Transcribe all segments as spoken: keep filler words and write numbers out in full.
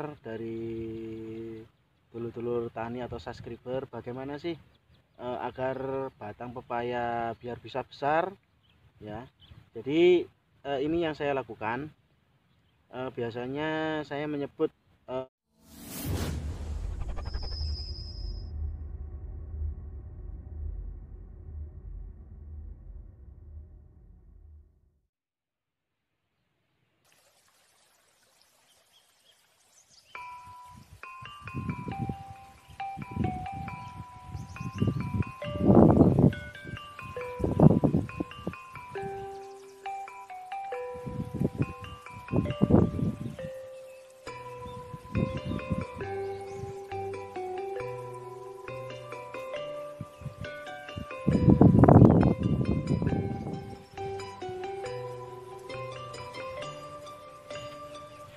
supporter dari dulur-dulur tani atau subscriber, bagaimana sih e, agar batang pepaya biar bisa besar ya. Jadi e, ini yang saya lakukan. E, biasanya saya menyebut e,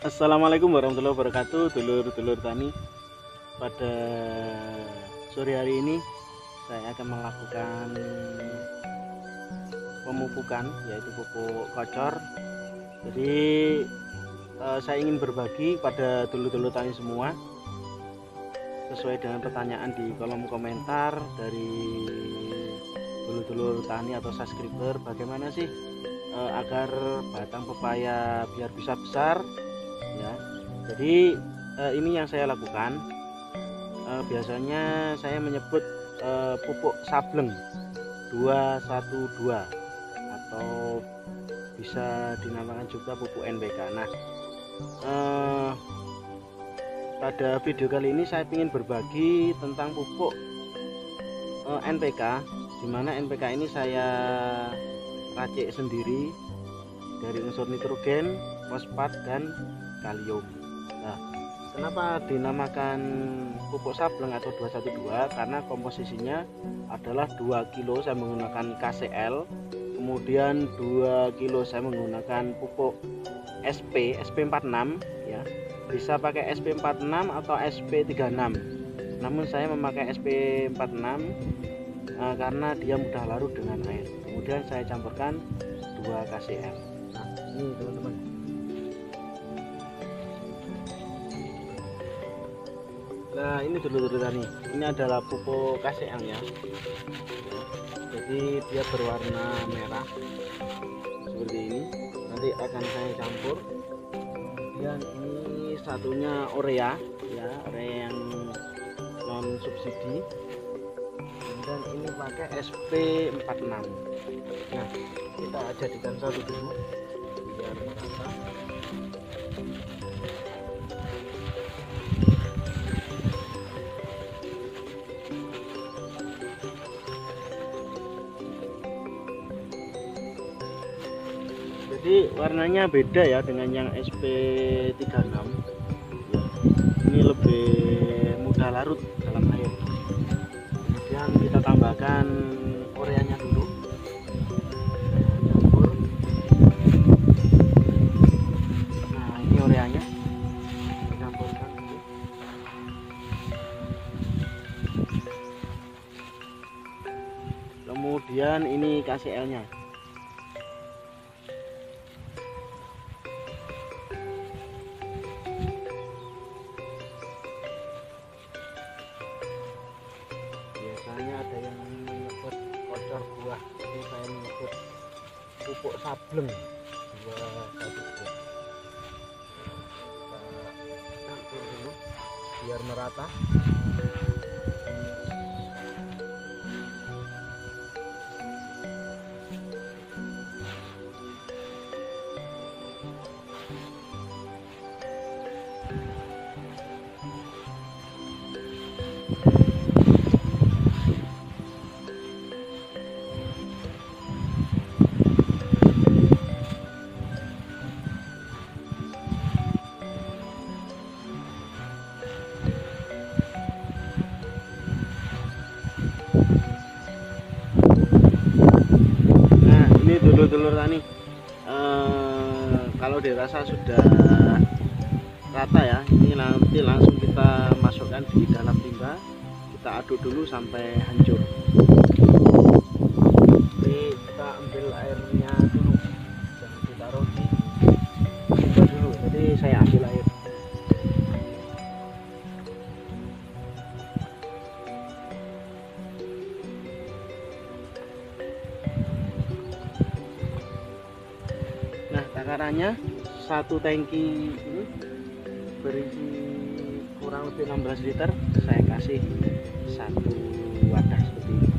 Assalamualaikum warahmatullahi wabarakatuh, dulur-dulur tani. Pada sore hari ini saya akan melakukan pemupukan, yaitu pupuk kocor. Jadi eh, saya ingin berbagi pada dulur-dulur tani semua sesuai dengan pertanyaan di kolom komentar dari dulur-dulur tani atau subscriber, bagaimana sih eh, agar batang pepaya biar bisa besar ya. Jadi eh, ini yang saya lakukan. Eh, biasanya saya menyebut eh, pupuk sableng dua satu dua atau bisa dinamakan juga pupuk N P K. Nah, eh, pada video kali ini saya ingin berbagi tentang pupuk eh, N P K, dimana N P K ini saya racik sendiri dari unsur nitrogen, fosfat, dan kalium. Nah, kenapa dinamakan pupuk sableng atau dua satu dua? Karena komposisinya adalah dua kilo saya menggunakan K C L, kemudian dua kilo saya menggunakan pupuk S P, S P empat enam ya. Bisa pakai S P empat enam atau S P tiga enam. Namun saya memakai S P empat enam eh, karena dia mudah larut dengan air. Kemudian saya campurkan dua K C L. Nah, ini teman-teman. Nah, ini dulu-dulu tani. Ini adalah pupuk K C L ya. Jadi dia berwarna merah seperti ini. Nanti akan saya campur. Dan ini satunya Urea ya, Urea yang non subsidi. Dan ini pakai S P empat enam. Nah, kita jadikan satu dulu biar merata. Jadi warnanya beda ya dengan yang S P tiga enam. Ini lebih mudah larut dalam air. Kemudian kita tambahkan Ureanya dulu. Nah, ini Ureanya. Campurkan. Kemudian ini K C L-nya. Pupuk sableng dua satu dua. Kita campur dulu biar merata. Dulur tani, e, kalau dirasa sudah rata ya, ini nanti langsung kita masukkan di dalam timba, kita aduk dulu sampai hancur. Jadi kita ambil airnya dulu, jangan ditaruh di timba dulu. Jadi saya ambil air. sasarannya satu tangki ini berisi kurang lebih enam belas liter, saya kasih satu wadah seperti ini.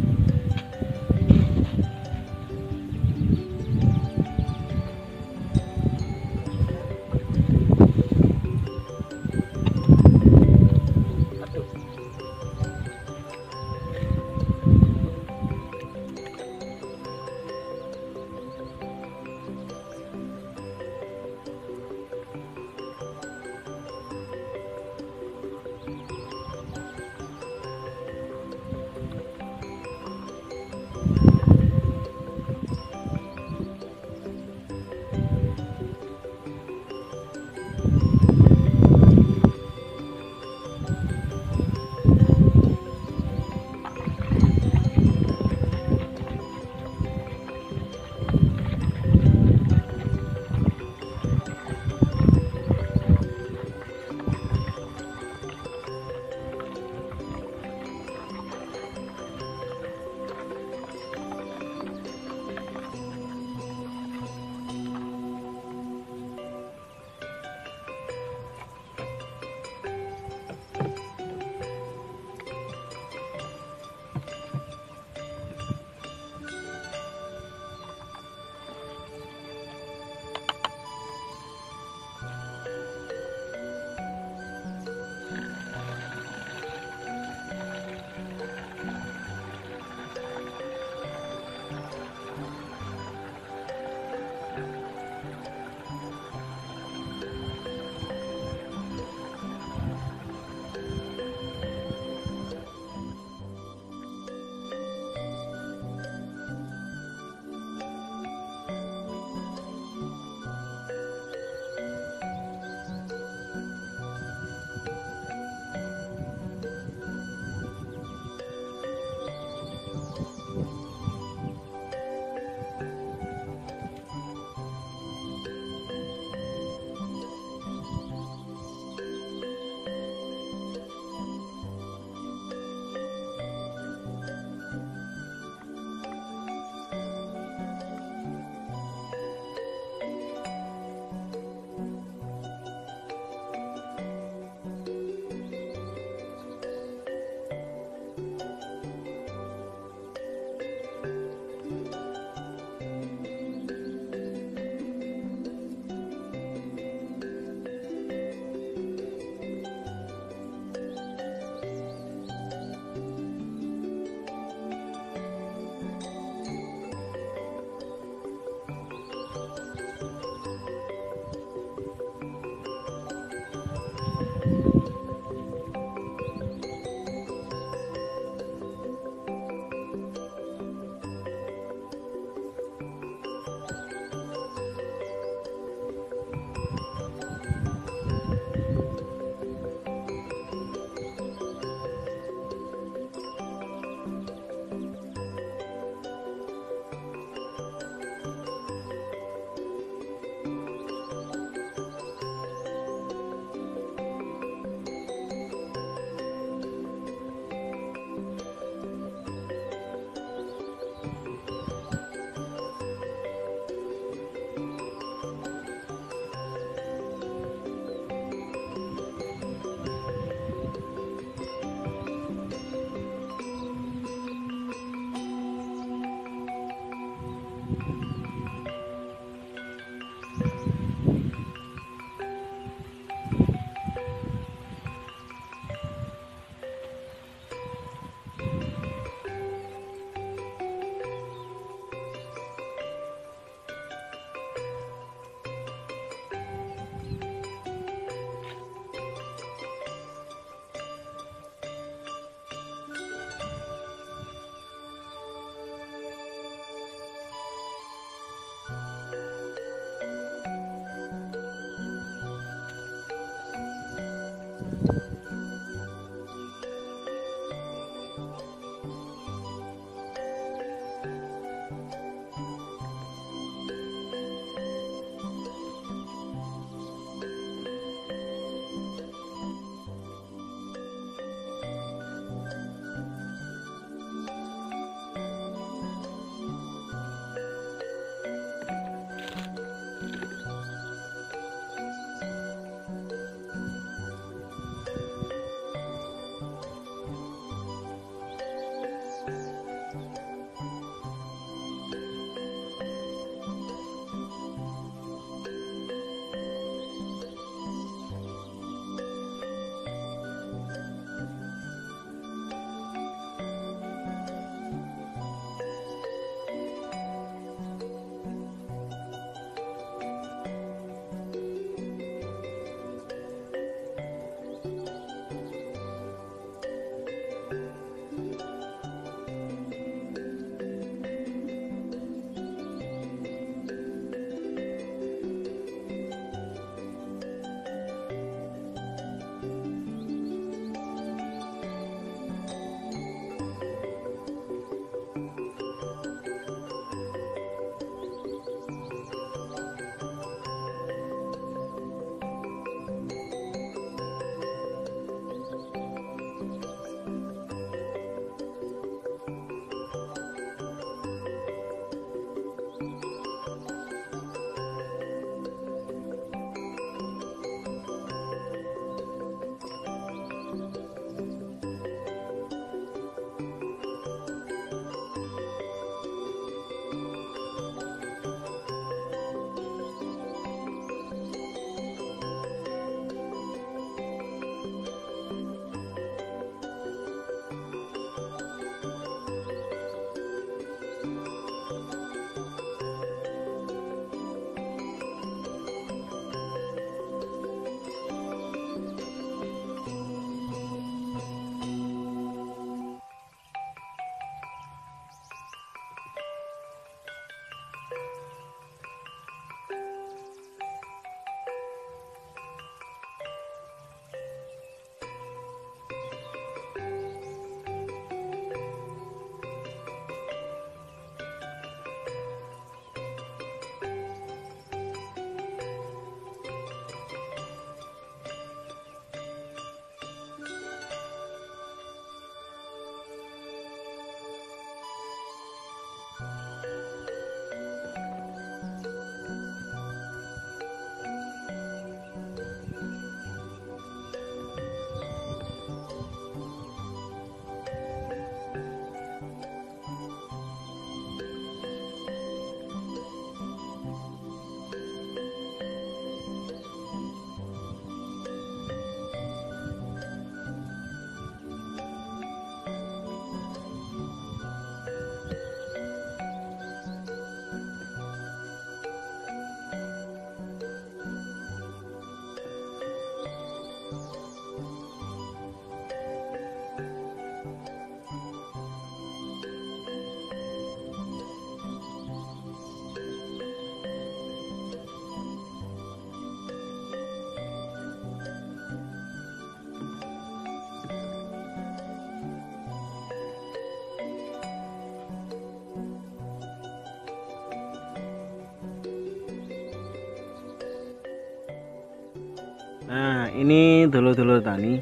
ini dulur-dulur tani.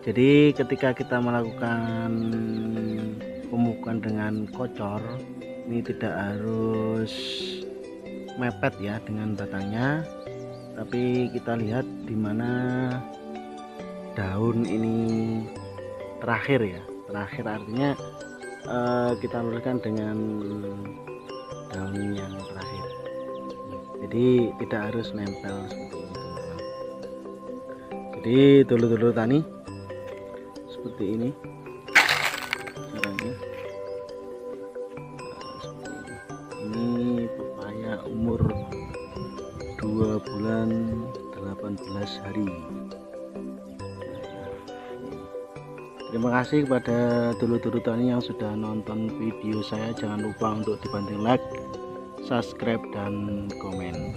Jadi ketika kita melakukan pemupukan dengan kocor, ini tidak harus mepet ya dengan batangnya, tapi kita lihat dimana daun ini terakhir ya, terakhir artinya eh, kita luruskan dengan daun yang terakhir. Jadi tidak harus nempel seperti itu. Jadi dulur-dulur tani seperti ini caranya. Ini pepaya umur dua bulan delapan belas hari. Terima kasih kepada dulur-dulur tani yang sudah nonton video saya. Jangan lupa untuk dibanting like, subscribe, dan komen.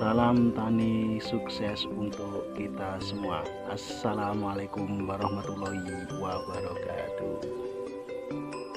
Salam tani sukses untuk kita semua. Assalamualaikum warahmatullahi wabarakatuh.